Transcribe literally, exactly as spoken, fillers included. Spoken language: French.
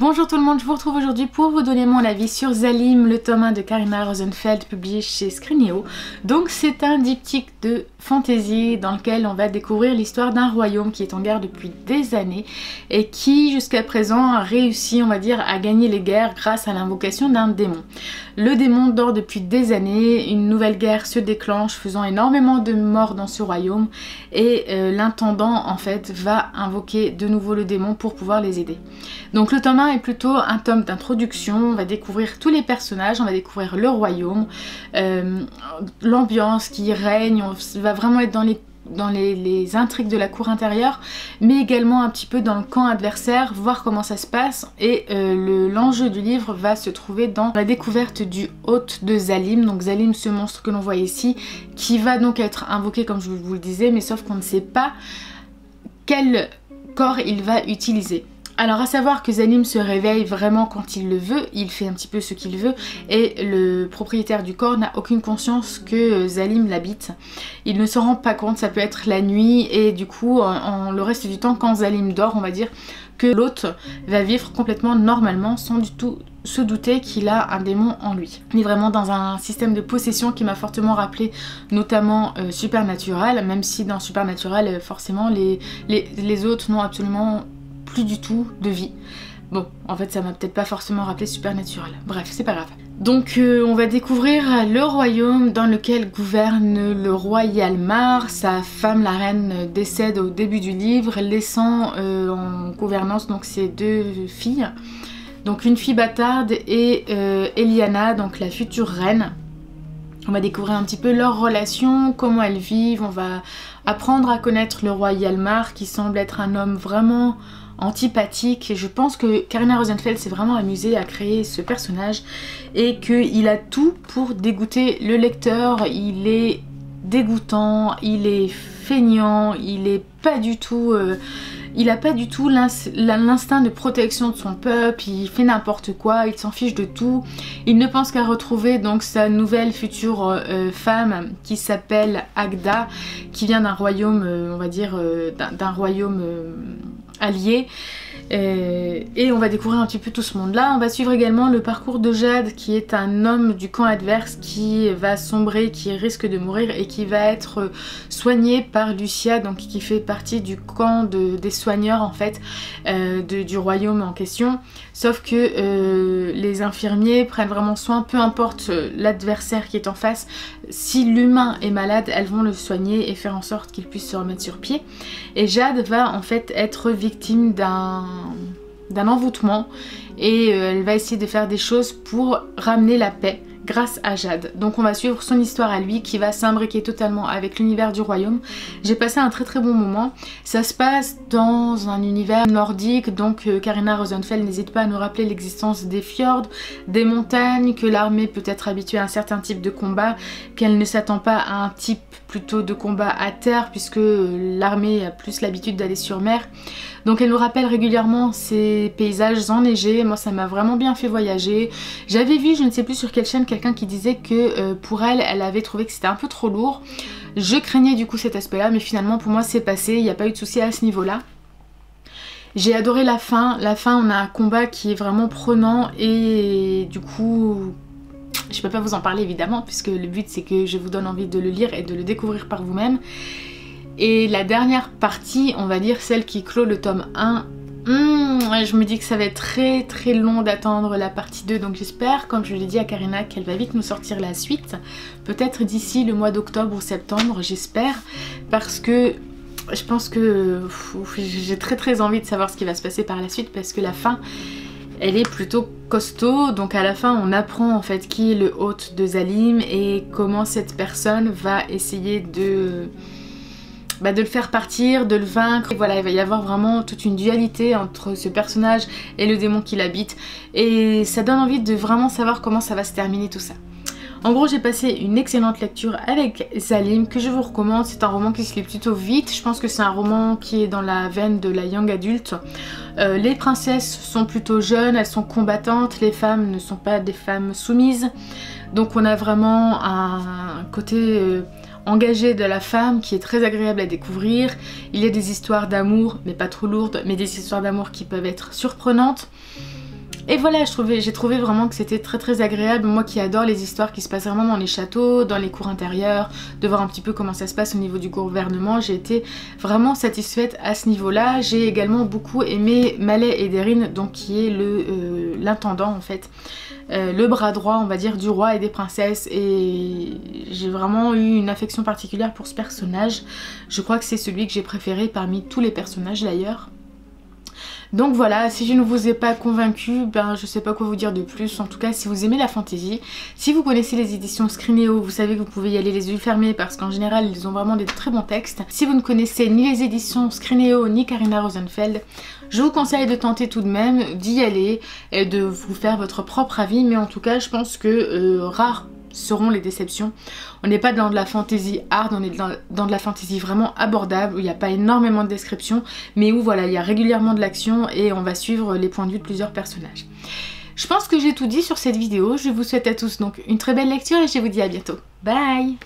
Bonjour tout le monde, je vous retrouve aujourd'hui pour vous donner mon avis sur Zalim, le tome un de Carina Rozenfeld, publié chez Scrinéo. Donc c'est un diptyque de fantasy dans lequel on va découvrir l'histoire d'un royaume qui est en guerre depuis des années et qui jusqu'à présent a réussi, on va dire, à gagner les guerres grâce à l'invocation d'un démon. Le démon dort depuis des années, une nouvelle guerre se déclenche faisant énormément de morts dans ce royaume et euh, l'intendant en fait va invoquer de nouveau le démon pour pouvoir les aider. Donc le tome un est plutôt un tome d'introduction, on va découvrir tous les personnages, on va découvrir le royaume, euh, l'ambiance qui règne, on va vraiment être dans les dans les, les intrigues de la cour intérieure, mais également un petit peu dans le camp adversaire, voir comment ça se passe, et euh, l'enjeu le, du livre va se trouver dans la découverte du hôte de Zalim, donc Zalim, ce monstre que l'on voit ici, qui va donc être invoqué comme je vous le disais, mais sauf qu'on ne sait pas quel corps il va utiliser. Alors à savoir que Zalim se réveille vraiment quand il le veut, il fait un petit peu ce qu'il veut et le propriétaire du corps n'a aucune conscience que Zalim l'habite. Il ne se rend pas compte, ça peut être la nuit et du coup en, en, le reste du temps quand Zalim dort, on va dire que l'autre va vivre complètement normalement sans du tout se douter qu'il a un démon en lui. On est vraiment dans un système de possession qui m'a fortement rappelé notamment euh, Supernatural, même si dans Supernatural euh, forcément les, les, les autres n'ont absolument plus du tout de vie. Bon, en fait ça m'a peut-être pas forcément rappelé Supernatural. Bref, c'est pas grave. Donc euh, on va découvrir le royaume dans lequel gouverne le roi Yalmar. Sa femme, la reine, décède au début du livre, laissant euh, en gouvernance donc ses deux filles. Donc une fille bâtarde et euh, Eliana, donc la future reine. On va découvrir un petit peu leur relation, comment elles vivent, on va apprendre à connaître le roi Yalmar qui semble être un homme vraiment antipathique. Et je pense que Carina Rozenfeld s'est vraiment amusée à créer ce personnage et qu'il a tout pour dégoûter le lecteur. Il est dégoûtant, il est feignant, il est pas du tout... Euh, il n'a pas du tout l'instinct de protection de son peuple, il fait n'importe quoi, il s'en fiche de tout. Il ne pense qu'à retrouver donc sa nouvelle future euh, femme qui s'appelle Agda, qui vient d'un royaume, euh, on va dire, euh, d'un royaume euh, allié. Euh, et on va découvrir un petit peu tout ce monde-là. On va suivre également le parcours de Jade, qui est un homme du camp adverse qui va sombrer, qui risque de mourir et qui va être soigné par Lucia, donc qui fait partie du camp de, des soigneurs en fait euh, de, du royaume en question. Sauf que euh, les infirmiers prennent vraiment soin, peu importe l'adversaire qui est en face, si l'humain est malade, elles vont le soigner et faire en sorte qu'il puisse se remettre sur pied. Et Jade va en fait être victime d'un d'un envoûtement et euh, elle va essayer de faire des choses pour ramener la paix grâce à Jade. Donc on va suivre son histoire à lui qui va s'imbriquer totalement avec l'univers du royaume. J'ai passé un très très bon moment. Ça se passe dans un univers nordique, donc euh, Carina Rozenfeld n'hésite pas à nous rappeler l'existence des fjords, des montagnes, que l'armée peut être habituée à un certain type de combat, qu'elle ne s'attend pas à un type plutôt de combat à terre puisque l'armée a plus l'habitude d'aller sur mer. Donc elle nous rappelle régulièrement ces paysages enneigés. Moi ça m'a vraiment bien fait voyager. J'avais vu, je ne sais plus sur quelle chaîne, quelqu'un qui disait que euh, pour elle, elle avait trouvé que c'était un peu trop lourd. Je craignais du coup cet aspect-là, mais finalement pour moi c'est passé, il n'y a pas eu de souci à ce niveau-là. J'ai adoré la fin. La fin, on a un combat qui est vraiment prenant et du coup... je peux pas vous en parler évidemment puisque le but c'est que je vous donne envie de le lire et de le découvrir par vous-même. Et la dernière partie, on va dire celle qui clôt le tome un, mmh, je me dis que ça va être très très long d'attendre la partie deux, donc j'espère, comme je l'ai dit à Carina, qu'elle va vite nous sortir la suite, peut-être d'ici le mois d'octobre ou septembre, j'espère, parce que je pense que j'ai très très envie de savoir ce qui va se passer par la suite, parce que la fin elle est plutôt costaud. Donc à la fin on apprend en fait qui est le hôte de Zalim et comment cette personne va essayer de, bah, de le faire partir, de le vaincre. Et voilà, il va y avoir vraiment toute une dualité entre ce personnage et le démon qui l'habite et ça donne envie de vraiment savoir comment ça va se terminer tout ça. En gros, j'ai passé une excellente lecture avec Zalim que je vous recommande. C'est un roman qui se lit plutôt vite. Je pense que c'est un roman qui est dans la veine de la young adulte. Euh, les princesses sont plutôt jeunes, elles sont combattantes. Les femmes ne sont pas des femmes soumises. Donc on a vraiment un côté euh, engagé de la femme qui est très agréable à découvrir. Il y a des histoires d'amour, mais pas trop lourdes, mais des histoires d'amour qui peuvent être surprenantes. Et voilà, j'ai trouvé, trouvé vraiment que c'était très très agréable. Moi qui adore les histoires qui se passent vraiment dans les châteaux, dans les cours intérieures, de voir un petit peu comment ça se passe au niveau du gouvernement, j'ai été vraiment satisfaite à ce niveau-là. J'ai également beaucoup aimé Malet Ederine, donc qui est l'intendant euh, en fait, euh, le bras droit on va dire du roi et des princesses, et j'ai vraiment eu une affection particulière pour ce personnage. Je crois que c'est celui que j'ai préféré parmi tous les personnages d'ailleurs. Donc voilà, si je ne vous ai pas convaincu, ben je sais pas quoi vous dire de plus. En tout cas, si vous aimez la fantaisie, si vous connaissez les éditions Scrinéo, vous savez que vous pouvez y aller les yeux fermés parce qu'en général, ils ont vraiment des très bons textes. Si vous ne connaissez ni les éditions Scrinéo ni Carina Rozenfeld, je vous conseille de tenter tout de même d'y aller et de vous faire votre propre avis. Mais en tout cas, je pense que euh, rares seront les déceptions. On n'est pas dans de la fantaisie hard, on est dans, dans de la fantaisie vraiment abordable, où il n'y a pas énormément de descriptions, mais où voilà, il y a régulièrement de l'action et on va suivre les points de vue de plusieurs personnages. Je pense que j'ai tout dit sur cette vidéo. Je vous souhaite à tous donc une très belle lecture et je vous dis à bientôt. Bye!